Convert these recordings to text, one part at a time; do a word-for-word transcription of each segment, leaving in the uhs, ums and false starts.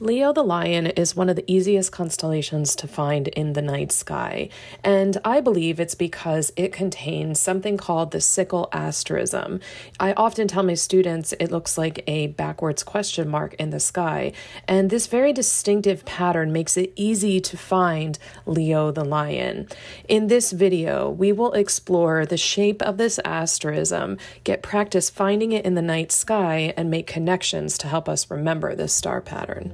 Leo the Lion is one of the easiest constellations to find in the night sky, and I believe it's because it contains something called the sickle asterism. I often tell my students it looks like a backwards question mark in the sky, and this very distinctive pattern makes it easy to find Leo the Lion. In this video, we will explore the shape of this asterism, get practice finding it in the night sky, and make connections to help us remember this star pattern.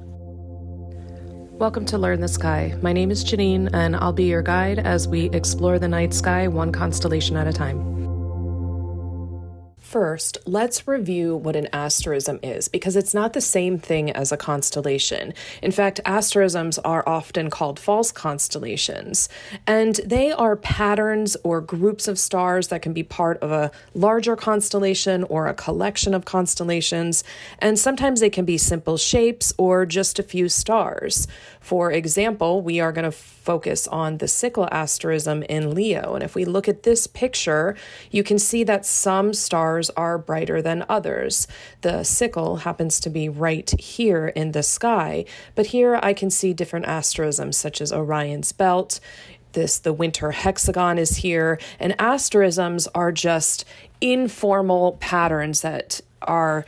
Welcome to Learn the Sky. My name is Janine, and I'll be your guide as we explore the night sky one constellation at a time. First, let's review what an asterism is, because it's not the same thing as a constellation. In fact, asterisms are often called false constellations, and they are patterns or groups of stars that can be part of a larger constellation or a collection of constellations, and sometimes they can be simple shapes or just a few stars. For example, we are going to focus on the sickle asterism in Leo, and if we look at this picture, you can see that some stars are brighter than others. The sickle happens to be right here in the sky, but here I can see different asterisms such as Orion's belt. This, the winter hexagon is here, and asterisms are just informal patterns that are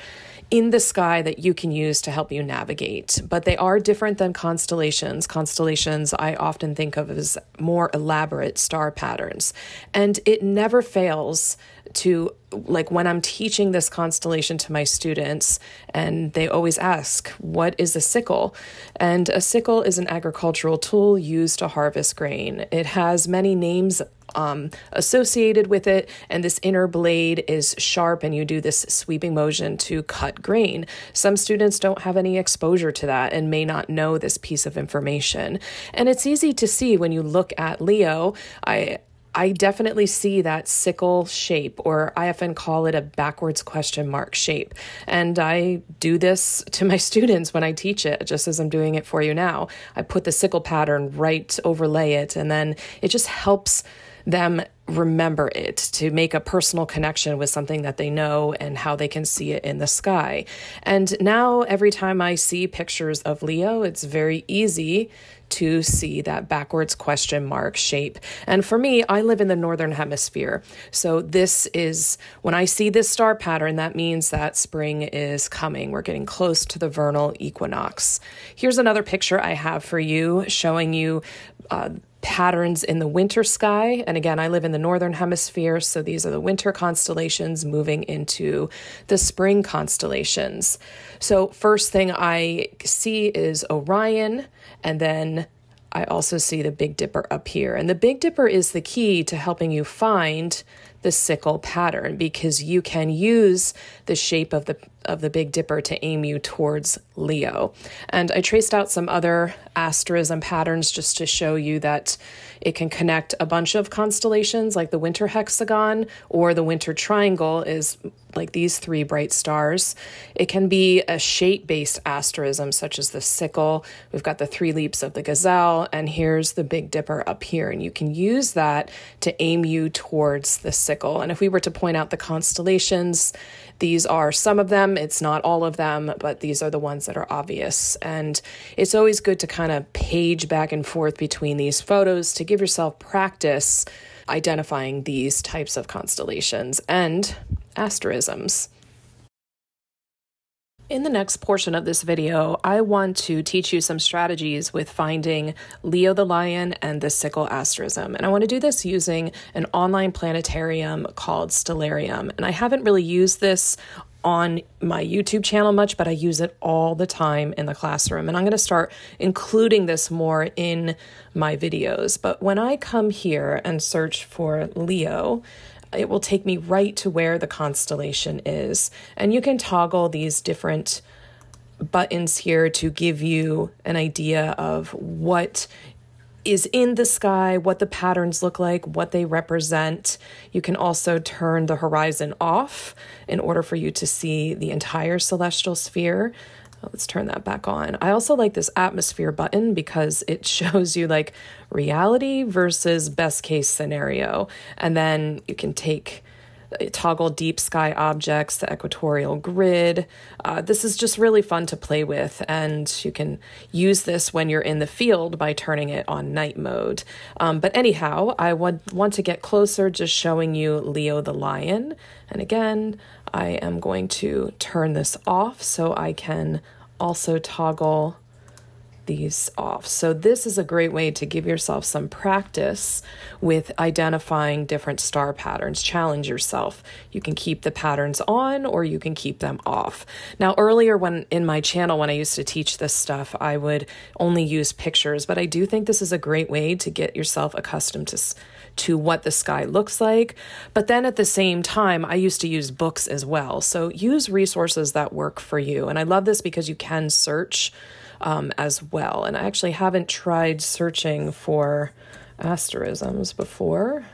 in the sky that you can use to help you navigate, but they are different than constellations. Constellations I often think of as more elaborate star patterns, and it never fails to, like when I'm teaching this constellation to my students, and they always ask, what is a sickle? And a sickle is an agricultural tool used to harvest grain. It has many names um, associated with it, and this inner blade is sharp, and you do this sweeping motion to cut grain. Some students don't have any exposure to that and may not know this piece of information. And it's easy to see when you look at Leo. I I definitely see that sickle shape, or I often call it a backwards question mark shape. And I do this to my students when I teach it, just as I'm doing it for you now. I put the sickle pattern right, overlay it, and then it just helps them remember it, to make a personal connection with something that they know and how they can see it in the sky. And now every time I see pictures of Leo, it's very easy to see that backwards question mark shape. And for me, I live in the northern hemisphere. So this is, when I see this star pattern, that means that spring is coming. We're getting close to the vernal equinox. Here's another picture I have for you showing you uh, patterns in the winter sky. And again, I live in the northern hemisphere, so these are the winter constellations moving into the spring constellations. So first thing I see is Orion, and then I also see the Big Dipper up here. And the Big Dipper is the key to helping you find the sickle pattern, because you can use the shape of the of the Big Dipper to aim you towards Leo. And I traced out some other asterism patterns just to show you that it can connect a bunch of constellations, like the winter hexagon or the winter triangle is like these three bright stars. It can be a shape-based asterism such as the sickle. We've got the three leaps of the gazelle, and here's the Big Dipper up here. And you can use that to aim you towards the sickle. And if we were to point out the constellations, these are some of them. It's not all of them, but these are the ones that are obvious. And it's always good to kind of page back and forth between these photos to give yourself practice identifying these types of constellations and asterisms. In the next portion of this video, I want to teach you some strategies with finding Leo the Lion and the sickle asterism. And I want to do this using an online planetarium called Stellarium. And I haven't really used this on my YouTube channel much, but I use it all the time in the classroom. And I'm going to start including this more in my videos. But when I come here and search for Leo, it will take me right to where the constellation is. And you can toggle these different buttons here to give you an idea of what is in the sky, what the patterns look like, what they represent. You can also turn the horizon off in order for you to see the entire celestial sphere. Let's turn that back on. I also like this atmosphere button because it shows you like reality versus best case scenario. And then you can take toggle deep sky objects, the equatorial grid. Uh, this is just really fun to play with, and you can use this when you're in the field by turning it on night mode. Um, but anyhow, I would want to get closer, just showing you Leo the lion. And again, I am going to turn this off so I can also toggle these off. So this is a great way to give yourself some practice with identifying different star patterns. Challenge yourself. You can keep the patterns on or you can keep them off. Now, earlier when in my channel, when I used to teach this stuff, I would only use pictures, but I do think this is a great way to get yourself accustomed to to what the sky looks like. But then at the same time, I used to use books as well. So use resources that work for you. And I love this because you can search Um, as well. And I actually haven't tried searching for asterisms before.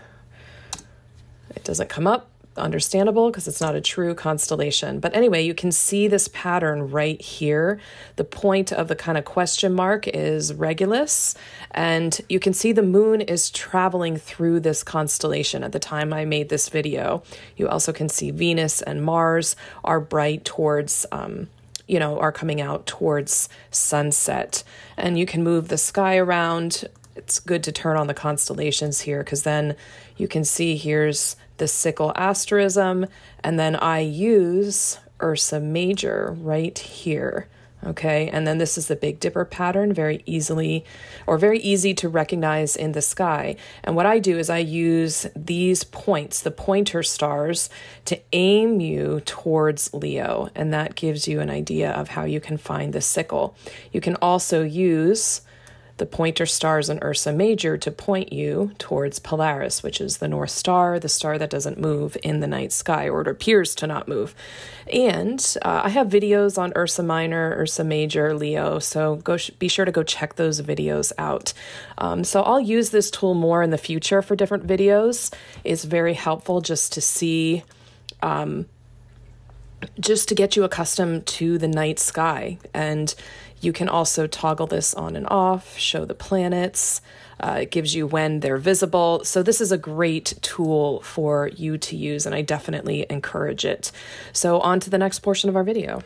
It doesn't come up, understandable, because it's not a true constellation. But anyway, you can see this pattern right here. The point of the kind of question mark is Regulus, and you can see the moon is traveling through this constellation at the time I made this video. You also can see Venus and Mars are bright towards um, you know, are coming out towards sunset. And you can move the sky around. It's good to turn on the constellations here, because then you can see here's the sickle asterism, and then I use Ursa Major right here. Okay, and then this is the Big Dipper pattern, very easily or very easy to recognize in the sky. And what I do is I use these points, the pointer stars, to aim you towards Leo. And that gives you an idea of how you can find the sickle. You can also use the pointer stars in Ursa Major to point you towards Polaris, which is the North Star, the star that doesn't move in the night sky, or it appears to not move. And uh, I have videos on Ursa Minor, Ursa Major, Leo, so go sh be sure to go check those videos out. Um, so I'll use this tool more in the future for different videos. It's very helpful just to see, um, just to get you accustomed to the night sky. And you can also toggle this on and off, show the planets. Uh, it gives you when they're visible. So this is a great tool for you to use, and I definitely encourage it. So on to the next portion of our video.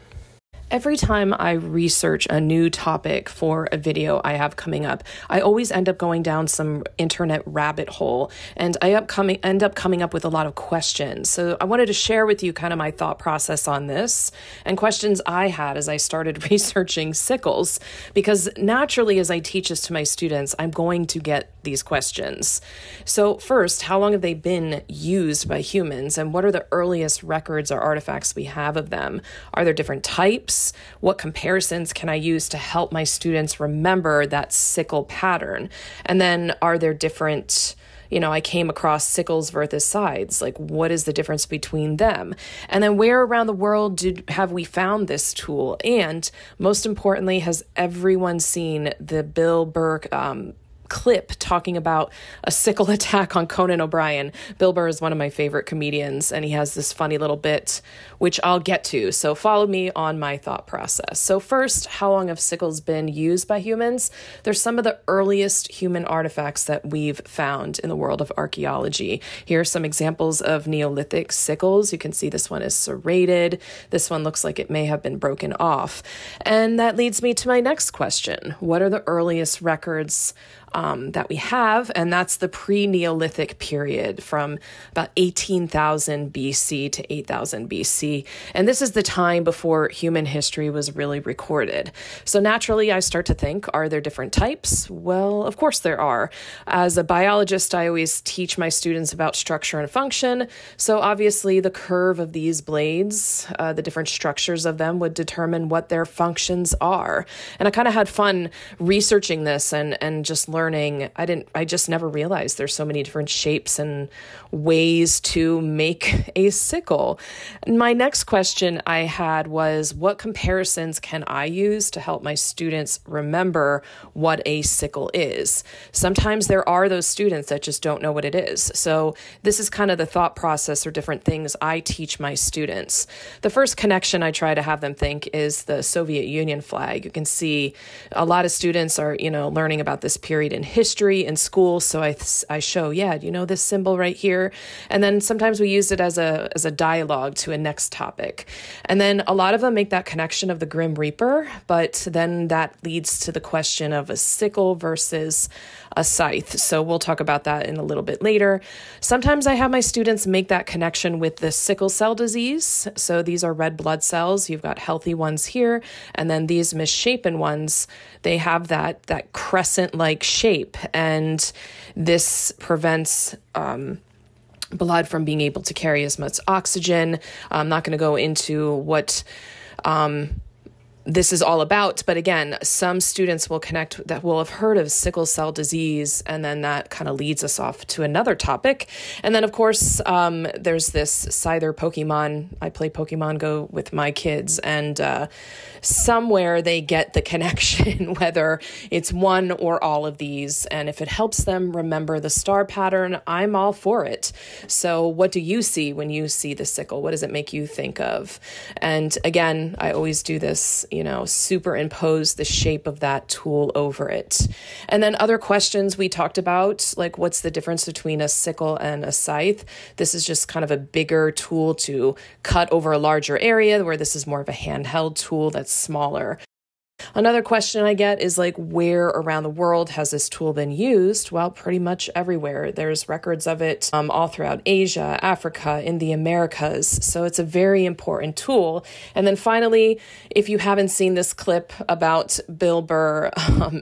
Every time I research a new topic for a video I have coming up, I always end up going down some internet rabbit hole, and I up coming, end up coming up with a lot of questions. So I wanted to share with you kind of my thought process on this and questions I had as I started researching sickles, because naturally, as I teach this to my students, I'm going to get these questions. So first, how long have they been used by humans, and what are the earliest records or artifacts we have of them? Are there different types? What comparisons can I use to help my students remember that sickle pattern? And then are there different, you know, I came across sickles versus scythes. Like, what is the difference between them? And then where around the world did have we found this tool? And most importantly, has everyone seen the Bill Burr um, clip talking about a sickle attack on Conan O'Brien? Bill Burr is one of my favorite comedians, and he has this funny little bit, which I'll get to. So follow me on my thought process. So first, how long have sickles been used by humans? They're some of the earliest human artifacts that we've found in the world of archaeology. Here are some examples of Neolithic sickles. You can see this one is serrated. This one looks like it may have been broken off. And that leads me to my next question. What are the earliest records Um, that we have? And that's the pre-Neolithic period, from about eighteen thousand B C to eight thousand B C. And this is the time before human history was really recorded. So naturally, I start to think, are there different types? Well, of course there are. As a biologist, I always teach my students about structure and function. So obviously, the curve of these blades, uh, the different structures of them, would determine what their functions are. And I kind of had fun researching this and, and just learning Learning, I didn't, I just never realized there's so many different shapes and ways to make a sickle. My next question I had was, what comparisons can I use to help my students remember what a sickle is? Sometimes there are those students that just don't know what it is. So this is kind of the thought process or different things I teach my students. The first connection I try to have them think is the Soviet Union flag. You can see a lot of students are, you know, learning about this period studied in history in school. So I, I show, yeah, you know, this symbol right here. And then sometimes we use it as a, as a dialogue to a next topic. And then a lot of them make that connection of the Grim Reaper, but then that leads to the question of a sickle versus a scythe. So we'll talk about that in a little bit later. Sometimes I have my students make that connection with the sickle cell disease. So these are red blood cells. You've got healthy ones here, and then these misshapen ones, they have that, that crescent-like shape, and this prevents um, blood from being able to carry as much oxygen. I'm not going to go into what um, this is all about, but again, some students will connect that will have heard of sickle cell disease, and then that kind of leads us off to another topic. And then, of course, um, there's this Scyther Pokemon. I play Pokemon Go with my kids, and uh, somewhere they get the connection, whether it's one or all of these. And if it helps them remember the star pattern, I'm all for it. So what do you see when you see the sickle? What does it make you think of? And again, I always do this, you know, superimpose the shape of that tool over it. And then other questions we talked about, like what's the difference between a sickle and a scythe? This is just kind of a bigger tool to cut over a larger area, where this is more of a handheld tool that's smaller. Another question I get is like, where around the world has this tool been used? Well, pretty much everywhere. There's records of it um, all throughout Asia, Africa, in the Americas. So it's a very important tool. And then finally, if you haven't seen this clip about Bill Burr um,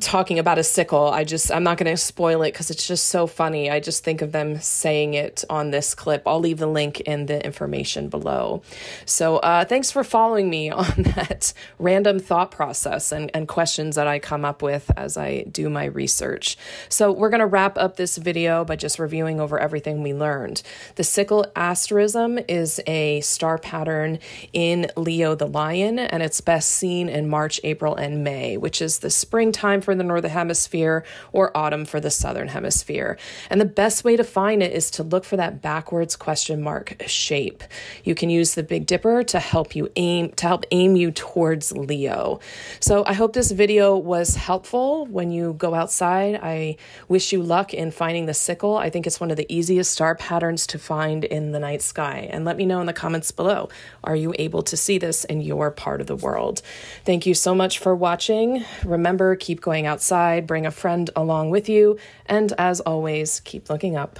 talking about a sickle, I just, I'm not going to spoil it because it's just so funny. I just think of them saying it on this clip. I'll leave the link in the information below. So uh, thanks for following me on that random thought process and, and questions that I come up with as I do my research. So we're going to wrap up this video by just reviewing over everything we learned. The sickle asterism is a star pattern in Leo the Lion, and it's best seen in March, April, and May, which is the springtime for the northern hemisphere or autumn for the southern hemisphere. And the best way to find it is to look for that backwards question mark shape. You can use the Big Dipper to help you aim to help aim you towards Leo. So I hope this video was helpful. When you go outside, I wish you luck in finding the sickle. I think it's one of the easiest star patterns to find in the night sky. And let me know in the comments below, are you able to see this in your part of the world? Thank you so much for watching. Remember, keep going outside, bring a friend along with you, and as always, keep looking up.